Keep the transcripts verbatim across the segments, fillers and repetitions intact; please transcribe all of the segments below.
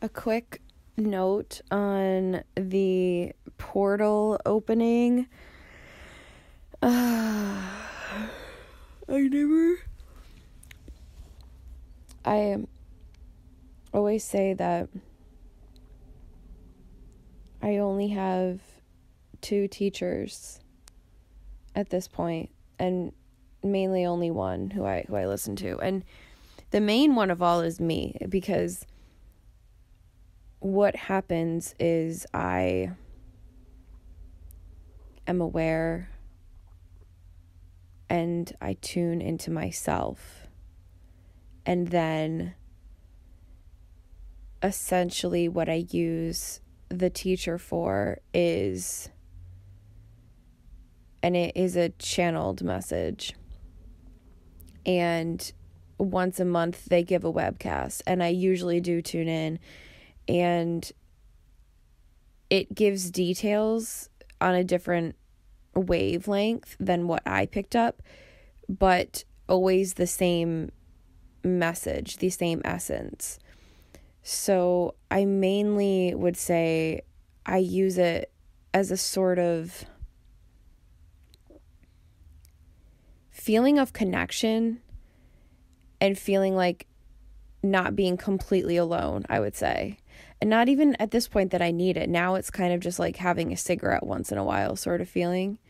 a quick note on the portal opening. Uh, I never... I always say that I only have two teachers at this point, and mainly only one who I who I listen to. And the main one of all is me, because what happens is I am aware and I tune into myself. And then essentially what I use the teacher for is, and it is a channeled message. And once a month they give a webcast, and I usually do tune in, and it gives details on a different wavelength than what I picked up, but always the same message, the same essence. So I mainly would say I use it as a sort of feeling of connection and feeling like not being completely alone, I would say. And not even at this point that I need it. Now it's kind of just like having a cigarette once in a while sort of feeling,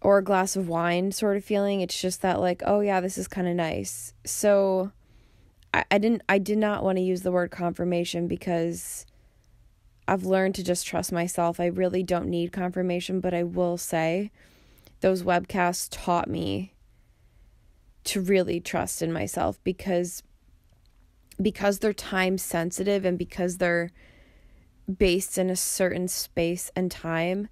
or a glass of wine sort of feeling. It's just that like, oh yeah, this is kind of nice. So I, I didn't, I did not want to use the word confirmation, because I've learned to just trust myself. I really don't need confirmation, but I will say those webcasts taught me to really trust in myself, because because they're time sensitive and because they're based in a certain space and time.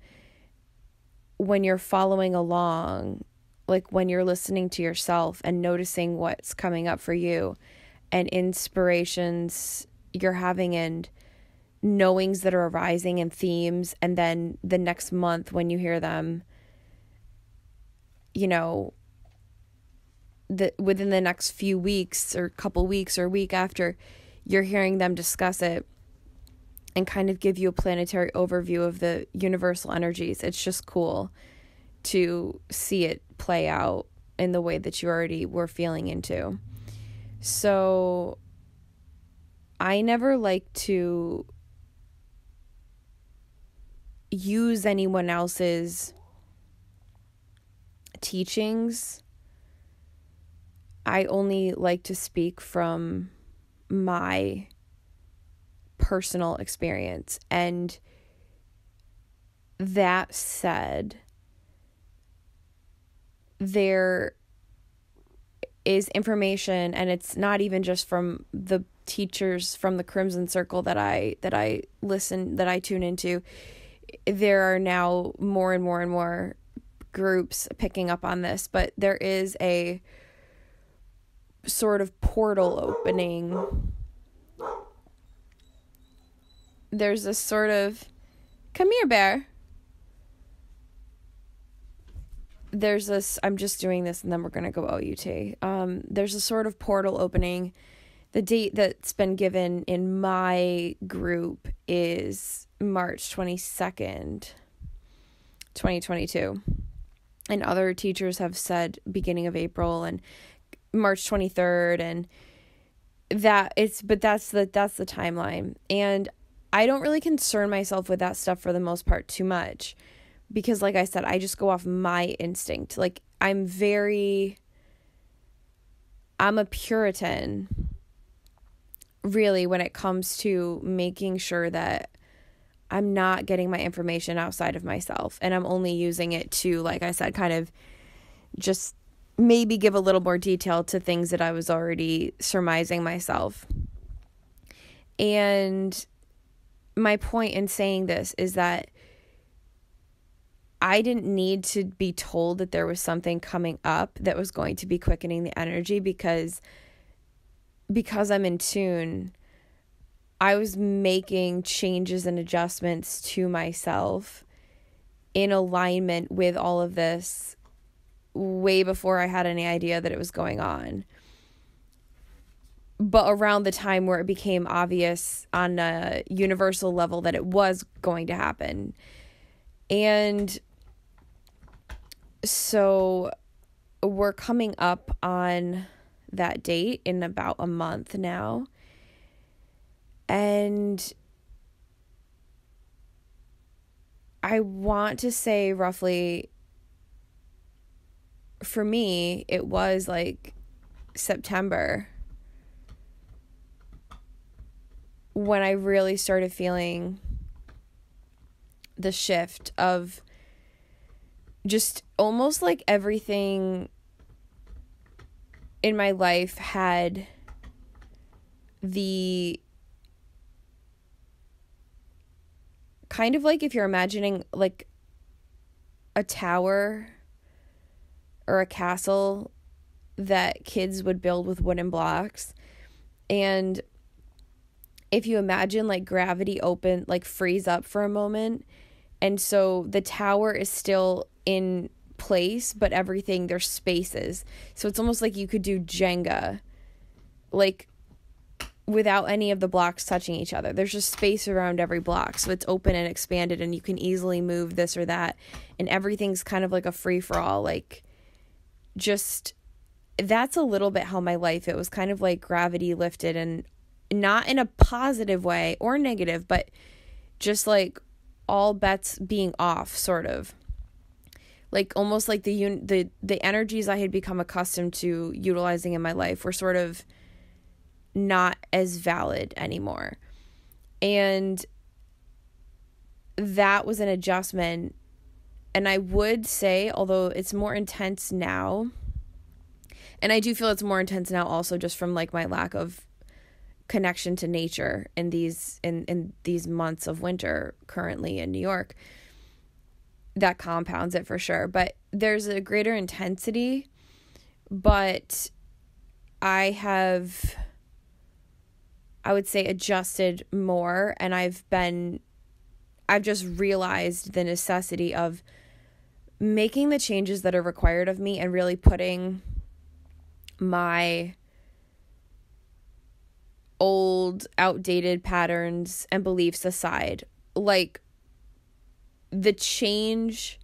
When you're following along, like when you're listening to yourself and noticing what's coming up for you and inspirations you're having and knowings that are arising and themes, and then the next month when you hear them, you know, the within the next few weeks or couple weeks or week after, you're hearing them discuss it and kind of give you a planetary overview of the universal energies. It's just cool to see it play out in the way that you already were feeling into. So I never like to use anyone else's teachings. I only like to speak from my personal experience. And that said, there is information, and it's not even just from the teachers from the Crimson Circle that I that I listen that I tune into. There are now more and more and more groups picking up on this, but there is a sort of portal opening. There's this sort of, come here, bear. There's this, I'm just doing this and then we're going to go O U T. Um, there's a sort of portal opening. The date that's been given in my group is March twenty-second, twenty twenty-two. And other teachers have said beginning of April and March twenty-third, and that it's, but that's the, that's the timeline. And I don't really concern myself with that stuff for the most part too much, because like I said, I just go off my instinct. Like I'm very, I'm a Puritan really when it comes to making sure that I'm not getting my information outside of myself, and I'm only using it to, like I said, kind of just maybe give a little more detail to things that I was already surmising myself. And my point in saying this is that I didn't need to be told that there was something coming up that was going to be quickening the energy, because because I'm in tune. I was making changes and adjustments to myself in alignment with all of this way before I had any idea that it was going on. but around the time where it became obvious on a universal level that it was going to happen. And so we're coming up on that date in about a month now. And I want to say roughly, for me, it was like September when I really started feeling the shift of just almost like everything in my life had the kind of like, if you're imagining like a tower or a castle that kids would build with wooden blocks, and if you imagine like gravity open, like freeze up for a moment, and so the tower is still in place, but everything, there's spaces. So it's almost like you could do Jenga, like without any of the blocks touching each other. There's just space around every block, so it's open and expanded, and you can easily move this or that, and everything's kind of like a free-for-all. Like, just, that's a little bit how my life, it was kind of like gravity lifted, and not in a positive way or negative, but just like all bets being off, sort of. Like almost like the un- the the energies I had become accustomed to utilizing in my life were sort of not as valid anymore. And that was an adjustment. And I would say, although it's more intense now, and I do feel it's more intense now also just from like my lack of connection to nature in these in, in these months of winter currently in New York, that compounds it for sure. But there's a greater intensity, but I have, I would say, adjusted more, and I've been, I've just realized the necessity of making the changes that are required of me and really putting my old, outdated patterns and beliefs aside. Like, the change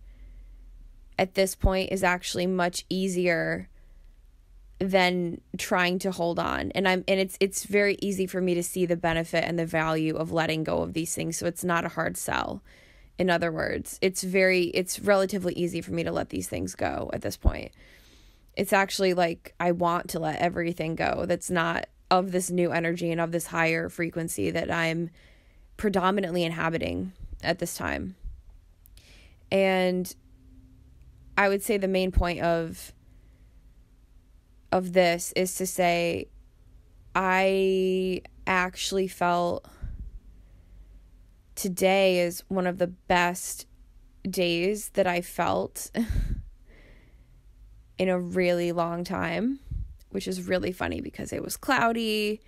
at this point is actually much easier than trying to hold on. And I'm and it's it's very easy for me to see the benefit and the value of letting go of these things. So it's not a hard sell. In other words, it's very it's relatively easy for me to let these things go at this point. It's actually like I want to let everything go that's not of this new energy and of this higher frequency that I'm predominantly inhabiting at this time. And I would say the main point of of this is to say I actually felt today is one of the best days that I felt in a really long time, which is really funny because it was cloudy.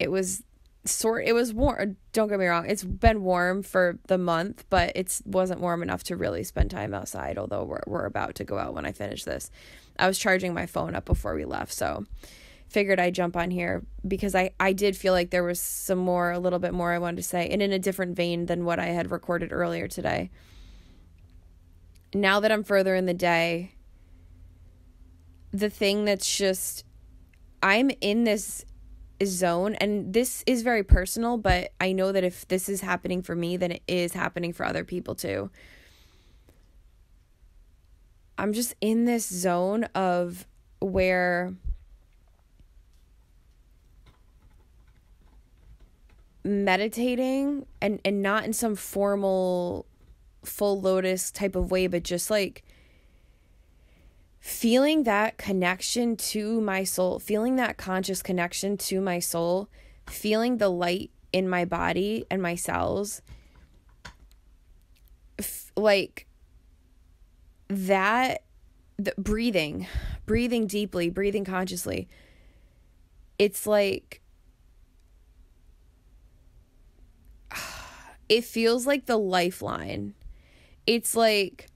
It was sort it was warm. Don't get me wrong, it's been warm for the month, but it wasn't warm enough to really spend time outside, although we're we're about to go out when I finish this. I was charging my phone up before we left, so figured I'd jump on here because I, I did feel like there was some more, a little bit more I wanted to say, and in a different vein than what I had recorded earlier today. Now that I'm further in the day, the thing that's just, I'm in this zone, and this is very personal, but I know that if this is happening for me, then it is happening for other people too. I'm just in this zone of where meditating, and, and not in some formal full lotus type of way, but just like feeling that connection to my soul, feeling that conscious connection to my soul, feeling the light in my body and my cells, F- like that, the breathing, breathing deeply, breathing consciously. It's like, it feels like the lifeline. It's like,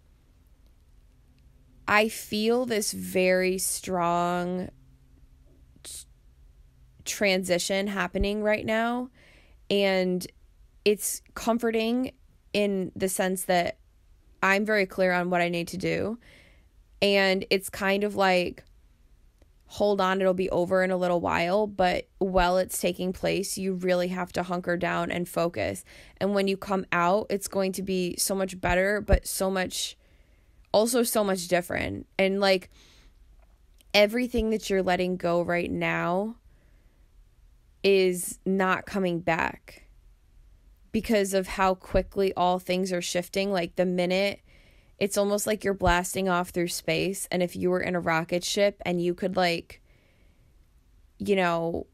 I feel this very strong t- transition happening right now, and it's comforting in the sense that I'm very clear on what I need to do, and it's kind of like, hold on, it'll be over in a little while, but while it's taking place, you really have to hunker down and focus, and when you come out, it's going to be so much better, but so much, also so much different, and like, everything that you're letting go right now is not coming back because of how quickly all things are shifting. Like the minute, it's almost like you're blasting off through space, and if you were in a rocket ship and you could like, you know,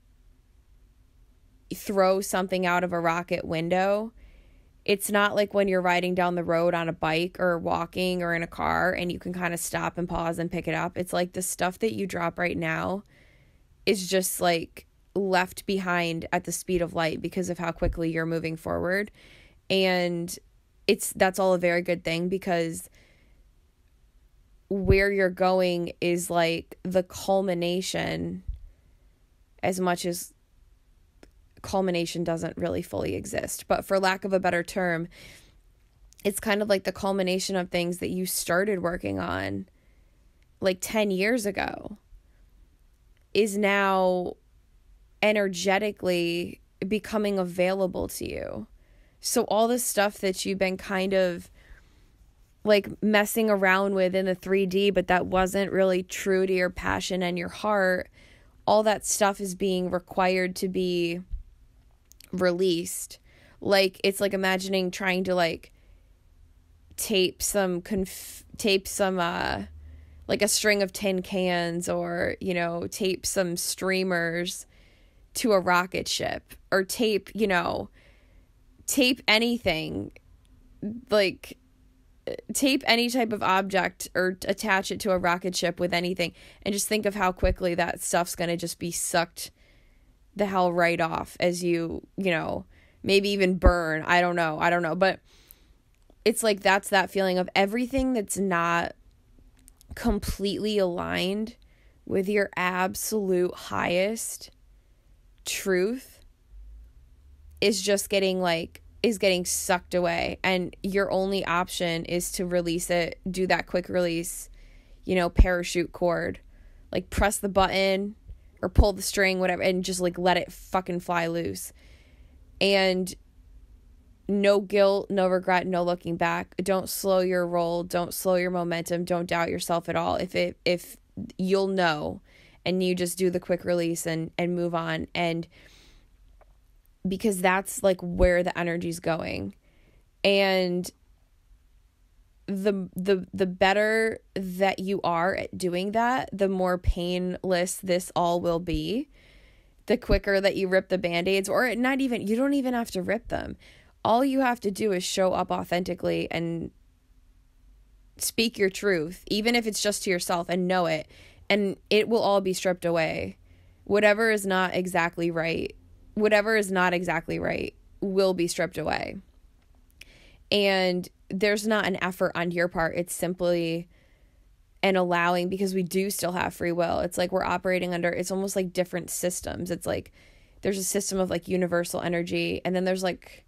throw something out of a rocket window, it's not like when you're riding down the road on a bike or walking or in a car and you can kind of stop and pause and pick it up. It's like the stuff that you drop right now is just like left behind at the speed of light because of how quickly you're moving forward. And it's that's all a very good thing, because where you're going is like the culmination, as much as culmination doesn't really fully exist, but for lack of a better term, it's kind of like the culmination of things that you started working on like ten years ago is now energetically becoming available to you. So all the stuff that you've been kind of like messing around with in the three D, but that wasn't really true to your passion and your heart, all that stuff is being required to be released. Like it's like imagining trying to like tape some conf- tape some uh like a string of tin cans, or you know, tape some streamers to a rocket ship, or tape you know tape anything, like tape any type of object or attach it to a rocket ship with anything, and just think of how quickly that stuff's going to just be sucked the hell right off as you, you know, maybe even burn. I don't know. I don't know. But it's like, that's that feeling of everything that's not completely aligned with your absolute highest truth is just getting like, is getting sucked away. And your only option is to release it, do that quick release, you know, parachute cord, like press the button or pull the string, whatever, and just like let it fucking fly loose. And no guilt, no regret, no looking back. Don't slow your roll. Don't slow your momentum. Don't doubt yourself at all. If it, if you'll know, and you just do the quick release and, and move on. And because that's like where the energy's going. And the the the better that you are at doing that, the more painless this all will be. The quicker that you rip the band-aids, or not even, you don't even have to rip them. All you have to do is show up authentically and speak your truth, even if it's just to yourself, and know it, and it will all be stripped away. Whatever is not exactly right, whatever is not exactly right will be stripped away. And there's not an effort on your part. It's simply an allowing, because we do still have free will. It's like we're operating under, it's almost like different systems. It's like there's a system of like universal energy, and then there's like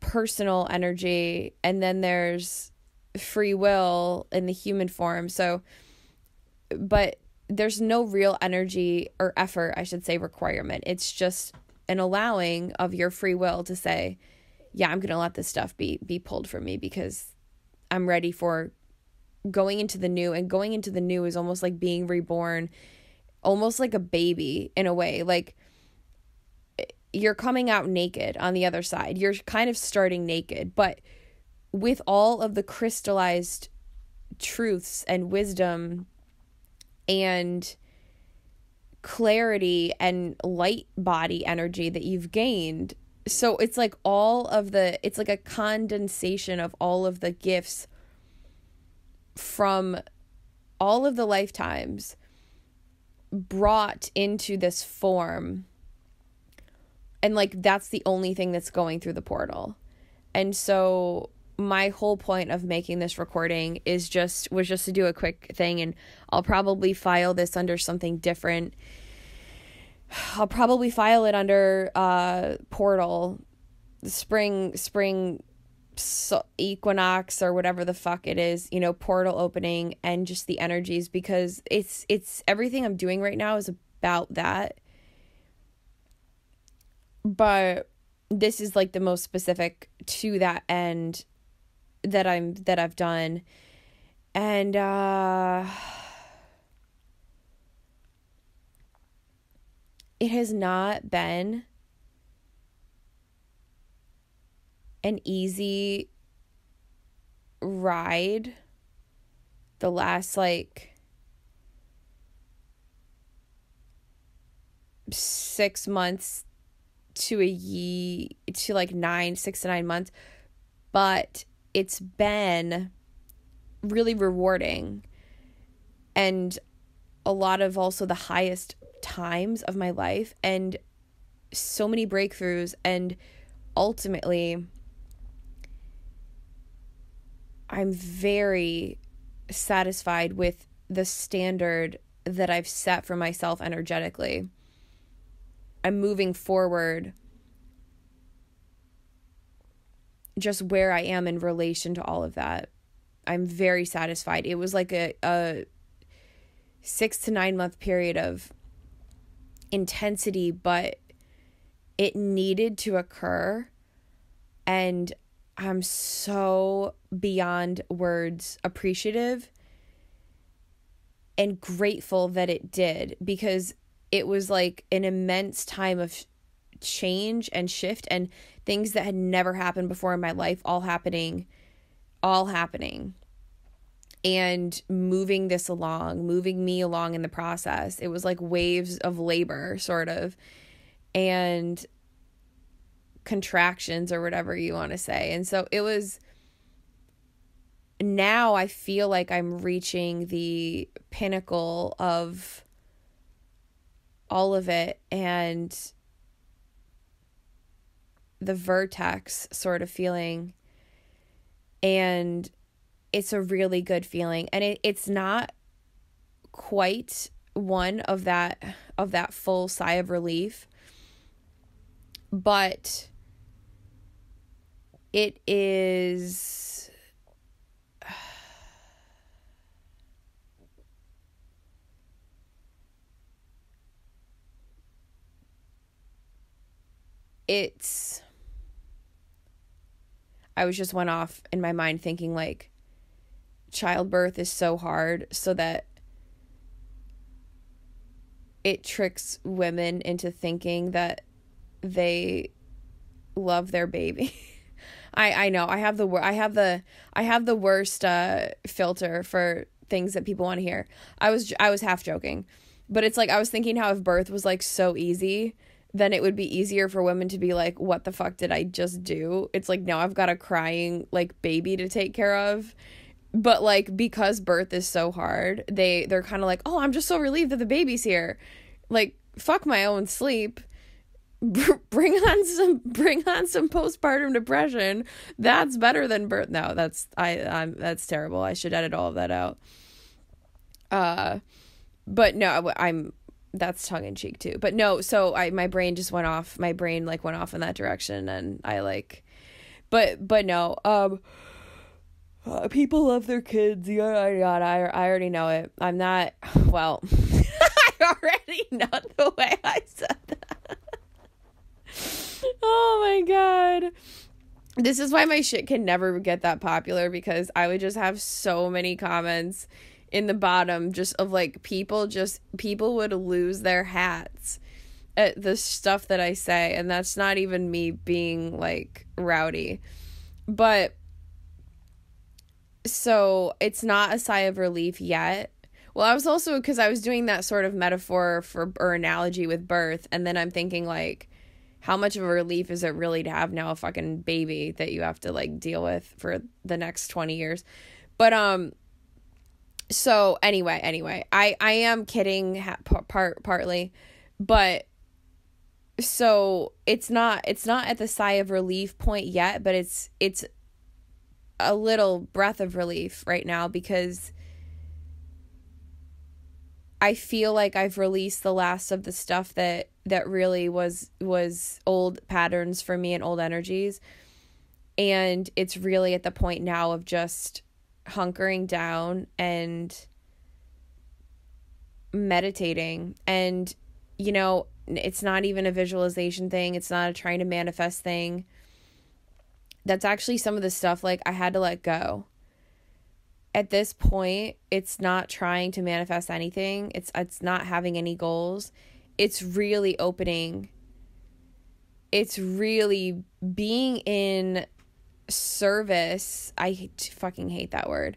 personal energy, and then there's free will in the human form. So, but there's no real energy or effort, I should say, requirement. It's just an allowing of your free will to say, yeah, I'm going to let this stuff be be pulled from me, because I'm ready for going into the new. And going into the new is almost like being reborn, almost like a baby in a way. Like you're coming out naked on the other side. You're kind of starting naked, but with all of the crystallized truths and wisdom and clarity and light body energy that you've gained. So it's like all of the, it's like a condensation of all of the gifts from all of the lifetimes brought into this form. And like, that's the only thing that's going through the portal. And so my whole point of making this recording is just, was just to do a quick thing, and I'll probably file this under something different I'll probably file it under uh, portal, spring spring equinox or whatever the fuck it is, you know, portal opening and just the energies, because it's it's everything I'm doing right now is about that. But this is like the most specific to that end that I'm that I've done. And uh it has not been an easy ride the last like six months to a ye to like nine six to nine months, but it's been really rewarding, and a lot of also the highest times of my life, and so many breakthroughs, and ultimately I'm very satisfied with the standard that I've set for myself energetically. I'm moving forward just where I am in relation to all of that. I'm very satisfied. It was like a, a six to nine month period of intensity, but it needed to occur, and I'm so beyond words appreciative and grateful that it did, because it was like an immense time of change and shift, and things that had never happened before in my life all happening, all happening and moving this along, moving me along in the process. It was like waves of labor sort of, and contractions or whatever you want to say. And so it was, now I feel like I'm reaching the pinnacle of all of it, and the vertex sort of feeling, and it's a really good feeling. And it, it's not quite one of that of that full sigh of relief, but it is it's I was just went off in my mind thinking like childbirth is so hard, so that it tricks women into thinking that they love their baby. I, I know I have the I have the I have the worst uh, filter for things that people want to hear. I was I was half joking, but it's like I was thinking how if birth was like so easy, then it would be easier for women to be like, what the fuck did I just do? It's like, now I've got a crying like baby to take care of. But like, because birth is so hard, they they're kind of like, oh, I'm just so relieved that the baby's here. Like, fuck my own sleep. B- bring on some bring on some postpartum depression. That's better than birth. No, that's I I'm that's terrible. I should edit all of that out. Uh but no, I'm that's tongue in cheek too. But no, so I my brain just went off. My brain like went off in that direction, and I like but but no, um uh, people love their kids. Yeah, I I already know it. I'm not well. I already know the way I said that. Oh my God. This is why my shit can never get that popular, because I would just have so many comments in the bottom just of like people just people would lose their hats at the stuff that I say, and that's not even me being like rowdy. But so it's not a sigh of relief yet. Well, I was also, because I was doing that sort of metaphor for or analogy with birth, and then I'm thinking like, how much of a relief is it really to have now a fucking baby that you have to like deal with for the next twenty years? But um so anyway, anyway, I I am kidding ha- part partly, but so it's not it's not at the sigh of relief point yet, but it's it's a little breath of relief right now, because I feel like I've released the last of the stuff that that really was was old patterns for me and old energies. And it's really at the point now of just hunkering down and meditating. And, you know, it's not even a visualization thing. It's not a trying to manifest thing. That's actually some of the stuff, like, I had to let go. At this point, it's not trying to manifest anything. It's it's not having any goals. It's really opening. It's really being in service. I hate, fucking hate that word.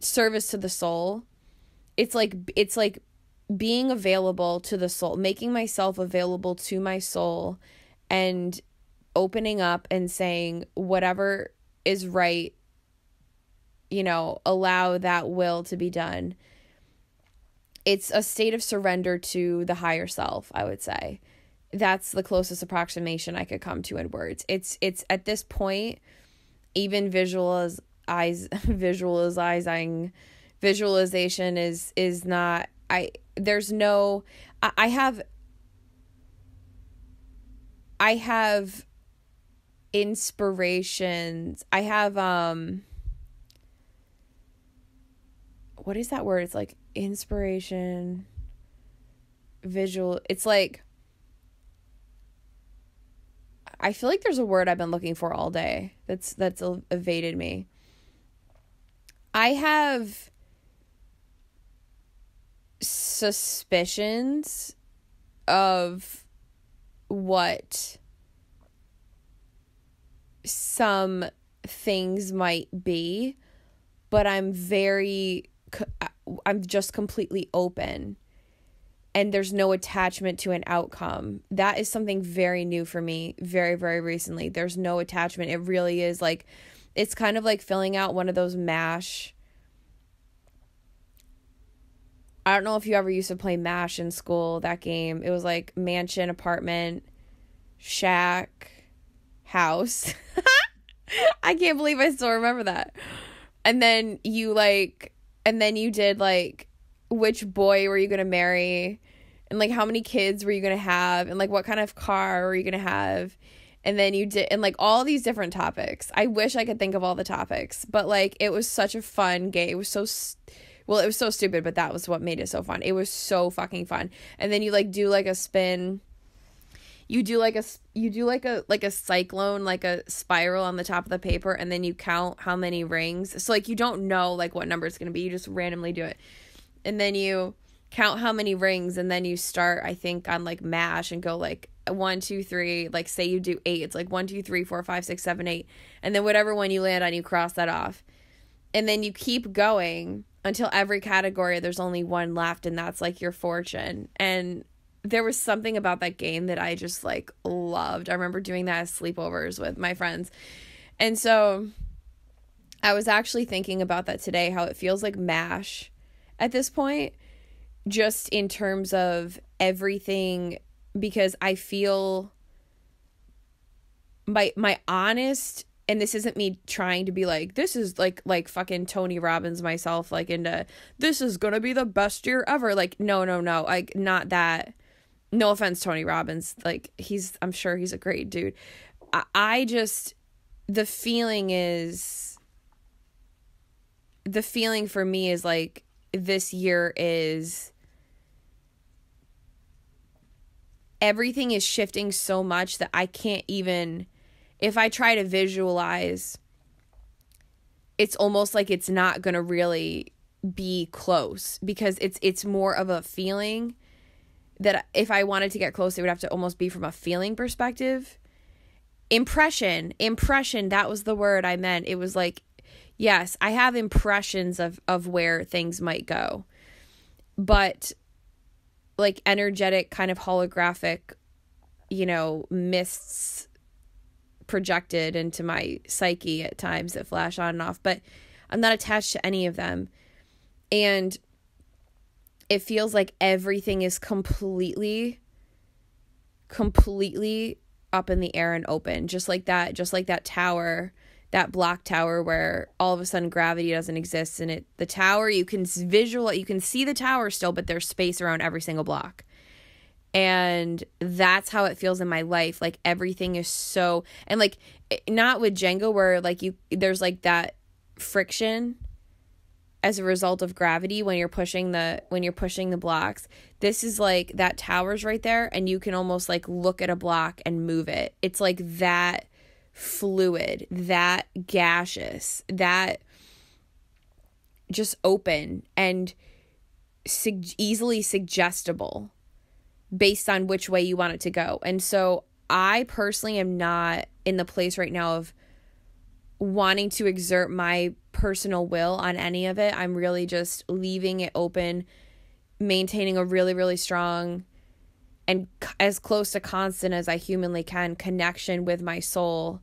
Service to the soul. It's like it's like being available to the soul, making myself available to my soul and opening up and saying whatever is right, you know, allow that will to be done. It's a state of surrender to the higher self, I would say. That's the closest approximation I could come to in words. It's it's at this point, even visualize, visualizing, visualization is is not. I there's no. I, I have. I have. Inspirations. I have. Um. What is that word? It's like inspiration. Visual. It's like. I feel like there's a word I've been looking for all day that's that's evaded me. I have suspicions of what some things might be, but I'm very, I'm just completely open. And there's no attachment to an outcome. That is something very new for me, very, very recently. There's no attachment. It really is like, it's kind of like filling out one of those MASH. I don't know if you ever used to play MASH in school, that game. It was like mansion, apartment, shack, house. I can't believe I still remember that. And then you like, and then you did like, which boy were you going to marry, and like how many kids were you going to have, and like what kind of car were you going to have, and then you did, and like all these different topics. I wish I could think of all the topics, but like it was such a fun game. It was so, well, it was so stupid, but that was what made it so fun. It was so fucking fun. And then you like do like a spin, you do like a, you do like a, like a cyclone, like a spiral on the top of the paper, and then you count how many rings. So like you don't know like what number it's going to be, you just randomly do it. And then you count how many rings, and then you start, I think, on like MASH and go like one, two, three. Like say you do eight. It's like one, two, three, four, five, six, seven, eight. And then whatever one you land on, you cross that off. And then you keep going until every category there's only one left, and that's like your fortune. And there was something about that game that I just like loved. I remember doing that at sleepovers with my friends. And so I was actually thinking about that today, how it feels like MASH at this point, just in terms of everything, because I feel my my honest, and this isn't me trying to be like, this is like like fucking Tony Robbins myself, like into this is gonna be the best year ever. Like no no no, like not that. No offense, Tony Robbins, like he's, I'm sure he's a great dude. I, I just, the feeling is, the feeling for me is like, this year is, everything is shifting so much that I can't even, if I try to visualize, it's almost like it's not going to really be close, because it's it's more of a feeling that if I wanted to get close, it would have to almost be from a feeling perspective. Impression, impression, that was the word I meant. It was like, yes, I have impressions of, of where things might go, but like energetic kind of holographic, you know, mists projected into my psyche at times that flash on and off, but I'm not attached to any of them. And it feels like everything is completely, completely up in the air and open, just like that, just like that tower, that block tower where all of a sudden gravity doesn't exist, and it, the tower, you can visualize, you can see the tower still, but there's space around every single block. And that's how it feels in my life. Like, everything is so, and like, not with Jenga where like you, there's like that friction as a result of gravity when you're pushing the, when you're pushing the blocks. This is like that tower's right there. And you can almost like look at a block and move it. It's like that fluid, that gaseous, that just open and sug easily suggestible based on which way you want it to go. And so I personally am not in the place right now of wanting to exert my personal will on any of it. I'm really just leaving it open, maintaining a really, really strong and as close to constant as I humanly can connection with my soul,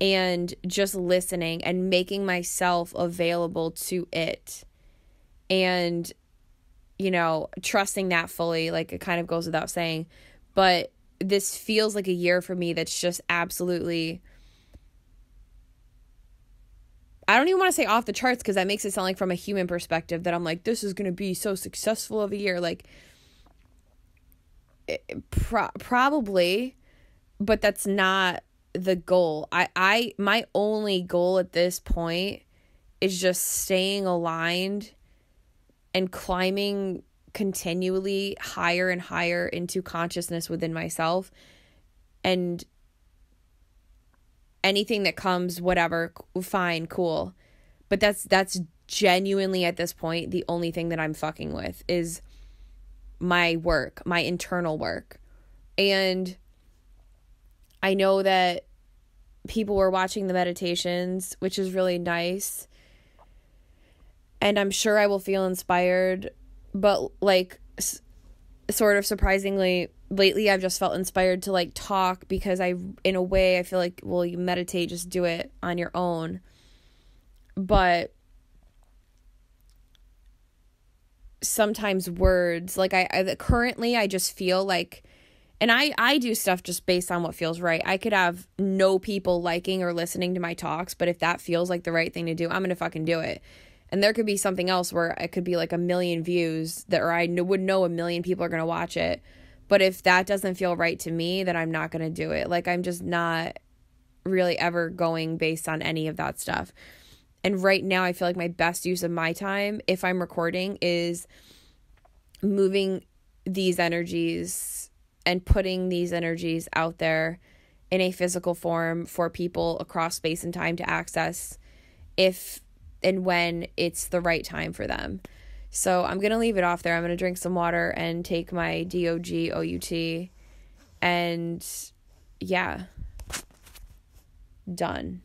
and just listening and making myself available to it. And you know, trusting that fully, like it kind of goes without saying, but this feels like a year for me that's just absolutely, I don't even want to say off the charts, because that makes it sound like from a human perspective that I'm like, this is going to be so successful of a year. Like, it, pro probably, but that's not the goal. I, I, my only goal at this point is just staying aligned and climbing continually higher and higher into consciousness within myself, and anything that comes, whatever, fine, cool. But that's that's genuinely at this point the only thing that I'm fucking with is my work, my internal work. And I know that people were watching the meditations, which is really nice. And I'm sure I will feel inspired, but like s sort of surprisingly lately, I've just felt inspired to like talk, because I, in a way I feel like, well, you meditate, just do it on your own. But sometimes words, like I, I currently I just feel like, and I, I do stuff just based on what feels right. I could have no people liking or listening to my talks, but if that feels like the right thing to do, I'm going to fucking do it. And there could be something else where it could be like a million views that, or I would know a million people are going to watch it. But if that doesn't feel right to me, then I'm not going to do it. Like, I'm just not really ever going based on any of that stuff. And right now I feel like my best use of my time, if I'm recording, is moving these energies and putting these energies out there in a physical form for people across space and time to access, if and when it's the right time for them. So I'm going to leave it off there. I'm going to drink some water and take my D O G O U T. And yeah, done.